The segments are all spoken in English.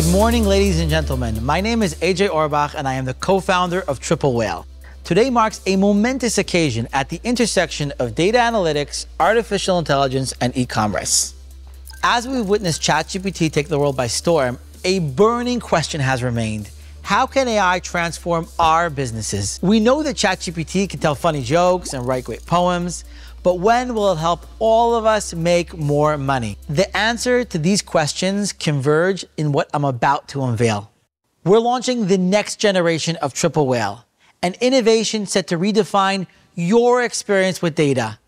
Good morning, ladies and gentlemen. My name is AJ Orbach, and I am the co-founder of Triple Whale. Today marks a momentous occasion at the intersection of data analytics, artificial intelligence, and e-commerce. As we've witnessed ChatGPT take the world by storm, a burning question has remained. How can AI transform our businesses? We know that ChatGPT can tell funny jokes and write great poems, but when will it help all of us make more money? The answer to these questions converge in what I'm about to unveil. We're launching the next generation of Triple Whale, an innovation set to redefine your experience with data.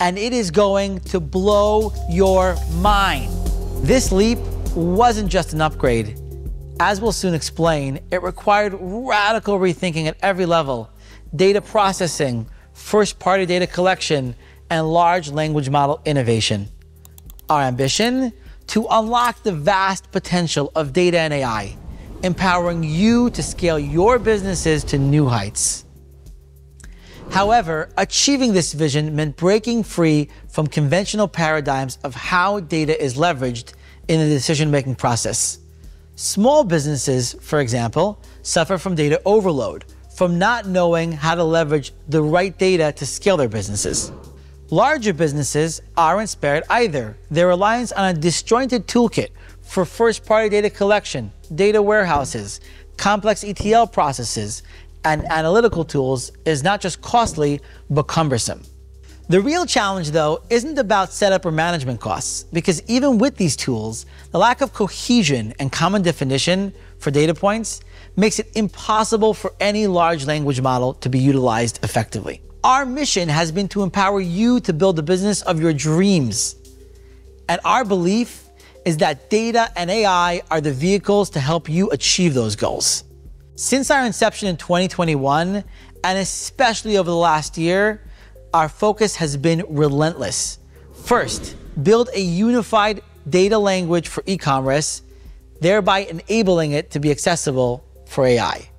And it is going to blow your mind. This leap wasn't just an upgrade. As we'll soon explain, it required radical rethinking at every level: data processing, first-party data collection, and large language model innovation. Our ambition? To unlock the vast potential of data and AI, empowering you to scale your businesses to new heights. However, achieving this vision meant breaking free from conventional paradigms of how data is leveraged in the decision-making process. Small businesses, for example, suffer from data overload, from not knowing how to leverage the right data to scale their businesses. Larger businesses aren't spared either. Their reliance on a disjointed toolkit for first-party data collection, data warehouses, complex ETL processes, and analytical tools is not just costly, but cumbersome. The real challenge, though, isn't about setup or management costs, because even with these tools, the lack of cohesion and common definition for data points makes it impossible for any large language model to be utilized effectively. Our mission has been to empower you to build the business of your dreams. And our belief is that data and AI are the vehicles to help you achieve those goals. Since our inception in 2021, and especially over the last year, our focus has been relentless. First, build a unified data language for e-commerce, thereby enabling it to be accessible for AI.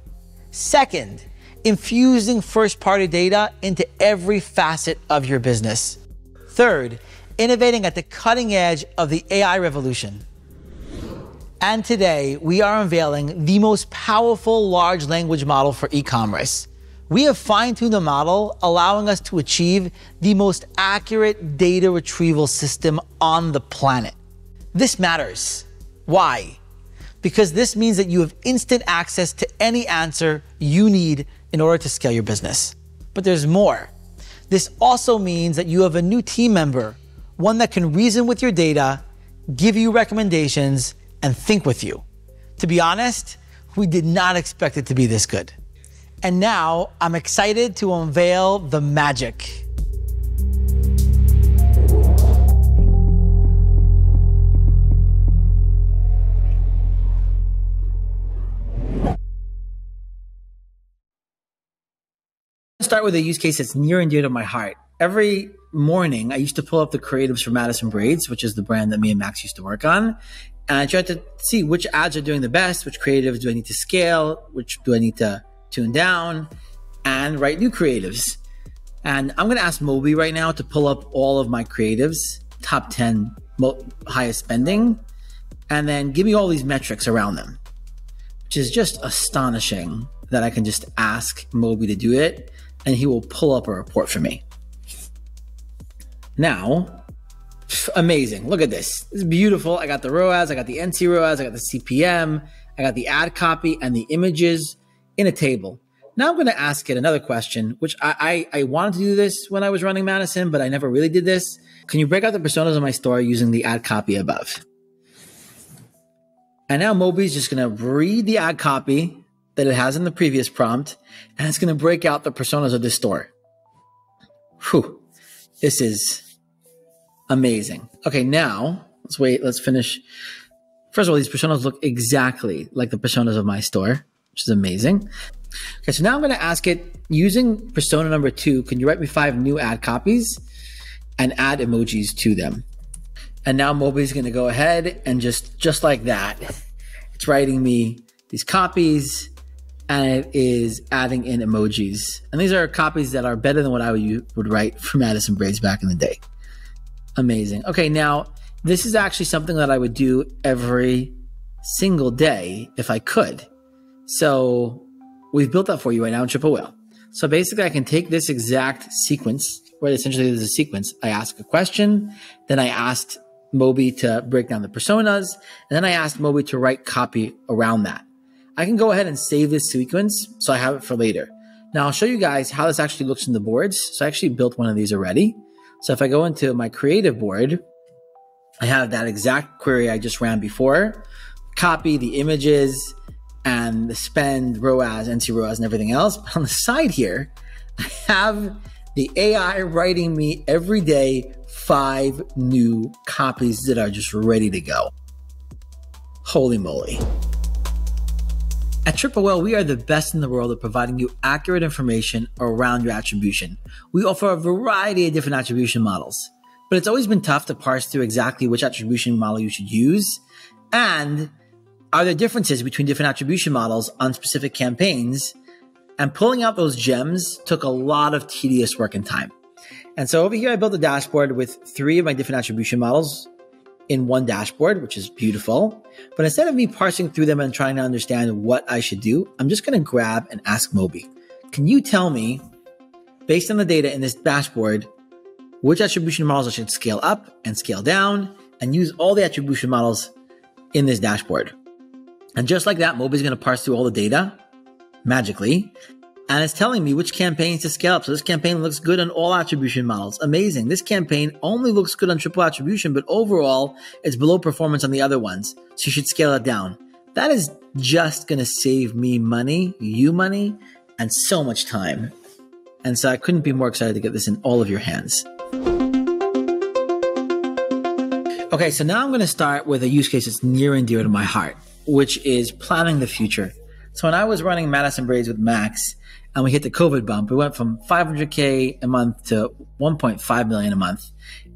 Second, infusing first-party data into every facet of your business. Third, innovating at the cutting edge of the AI revolution. And today, we are unveiling the most powerful large language model for e-commerce. We have fine-tuned the model, allowing us to achieve the most accurate data retrieval system on the planet. This matters. Why? Because this means that you have instant access to any answer you need in order to scale your business. But there's more. This also means that you have a new team member, one that can reason with your data, give you recommendations, and think with you. To be honest, we did not expect it to be this good. And now, I'm excited to unveil the magic. Let's start with a use case that's near and dear to my heart. Every morning, I used to pull up the creatives for Madison Braids, which is the brand that me and Max used to work on. And I tried to see which ads are doing the best, which creatives do I need to scale, which do I need to tune down, and write new creatives. And I'm going to ask Moby right now to pull up all of my creatives, top 10 highest spending, and then give me all these metrics around them, which is just astonishing that I can just ask Moby to do it, and he will pull up a report for me. Now, amazing. Look at this. This is beautiful. I got the ROAS, I got the NT ROAS, I got the CPM, I got the ad copy and the images in a table. Now I'm going to ask it another question, which I wanted to do this when I was running Madison, but I never really did this. Can you break out the personas on my store using the ad copy above? And now Moby's just going to read the ad copy that it has in the previous prompt, and it's going to break out the personas of this store. Whew. This is amazing. Okay, now let's wait. Let's finish. First of all, these personas look exactly like the personas of my store, which is amazing. Okay, so now I'm going to ask it, using persona number 2, can you write me 5 new ad copies and add emojis to them? And now Moby's going to go ahead and just like that, it's writing me these copies and it is adding in emojis. And these are copies that are better than what I would write for Madison Braids back in the day. Amazing. Okay, now this is actually something that I would do every single day if I could. So we've built that for you right now in Triple Whale. So basically I can take this exact sequence, where essentially there's a sequence. I ask a question, then I asked Moby to break down the personas, and then I asked Moby to write copy around that. I can go ahead and save this sequence so I have it for later. Now I'll show you guys how this actually looks in the boards. So I actually built one of these already. So if I go into my creative board, I have that exact query I just ran before, copy the images and the spend, ROAS, NT ROAS, and everything else. But on the side here, I have the AI writing me every day 5 new copies that are just ready to go. Holy moly. At Triple Whale, we are the best in the world at providing you accurate information around your attribution. We offer a variety of different attribution models, but it's always been tough to parse through exactly which attribution model you should use, and are there differences between different attribution models on specific campaigns, and pulling out those gems took a lot of tedious work and time. And so over here, I built a dashboard with 3 of my different attribution models in one dashboard, which is beautiful. But instead of me parsing through them and trying to understand what I should do, I'm just gonna grab and ask Moby, can you tell me, based on the data in this dashboard, which attribution models I should scale up and scale down and use all the attribution models in this dashboard? And just like that, Moby's gonna parse through all the data magically, and it's telling me which campaigns to scale up. So this campaign looks good on all attribution models. Amazing. This campaign only looks good on triple attribution, but overall it's below performance on the other ones. So you should scale it down. That is just going to save me money, you money, and so much time. And so I couldn't be more excited to get this in all of your hands. Okay, so now I'm going to start with a use case that's near and dear to my heart, which is planning the future. So when I was running Madison Braids with Max and we hit the COVID bump, we went from 500K a month to 1.5 million a month.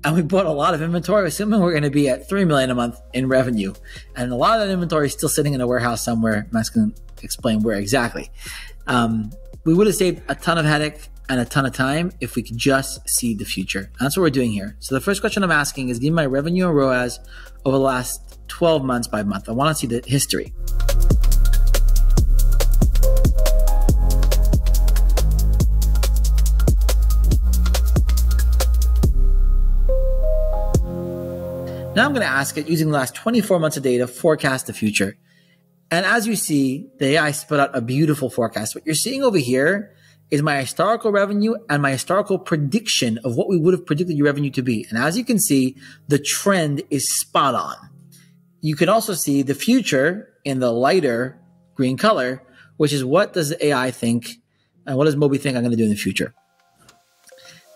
And we bought a lot of inventory, assuming we're going to be at 3 million a month in revenue. And a lot of that inventory is still sitting in a warehouse somewhere. Max can explain where exactly. We would have saved a ton of headache and a ton of time if we could just see the future. And that's what we're doing here. So the first question I'm asking is, give me my revenue and ROAS over the last 12 months by month. I want to see the history. Now I'm going to ask it, using the last 24 months of data, forecast the future. And as you see, the AI spit out a beautiful forecast. What you're seeing over here is my historical revenue and my historical prediction of what we would have predicted your revenue to be. And as you can see, the trend is spot on. You can also see the future in the lighter green color, which is what does the AI think and what does Moby think I'm going to do in the future.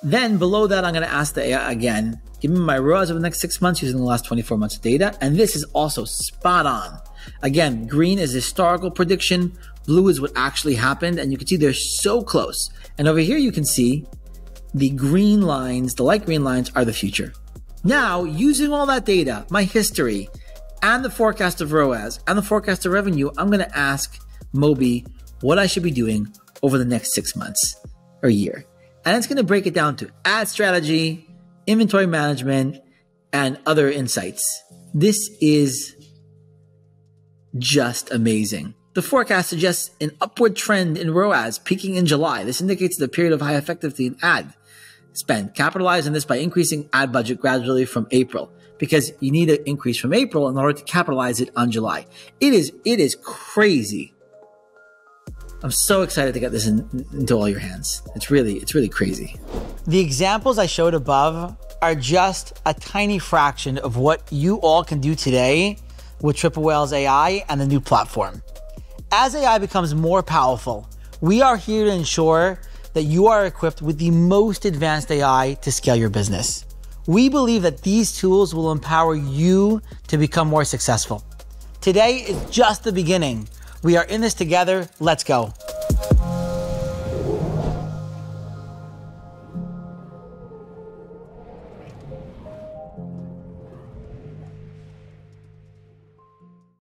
Then below that, I'm going to ask the AI again, give me my ROAS over the next 6 months using the last 24 months of data. And this is also spot on. Again, green is historical prediction. Blue is what actually happened. And you can see they're so close. And over here, you can see the green lines, the light green lines are the future. Now, using all that data, my history and the forecast of ROAS and the forecast of revenue, I'm going to ask Moby what I should be doing over the next 6 months or year. And it's going to break it down to ad strategy, inventory management, and other insights. This is just amazing. The forecast suggests an upward trend in ROAS peaking in July. This indicates the period of high effectiveness in ad spend. Capitalize on this by increasing ad budget gradually from April, because you need an increase from April in order to capitalize it on July. It is crazy. I'm so excited to get this into all your hands. It's really crazy. The examples I showed above are just a tiny fraction of what you all can do today with Triple Whale's AI and the new platform. As AI becomes more powerful, we are here to ensure that you are equipped with the most advanced AI to scale your business. We believe that these tools will empower you to become more successful. Today is just the beginning. We are in this together. Let's go.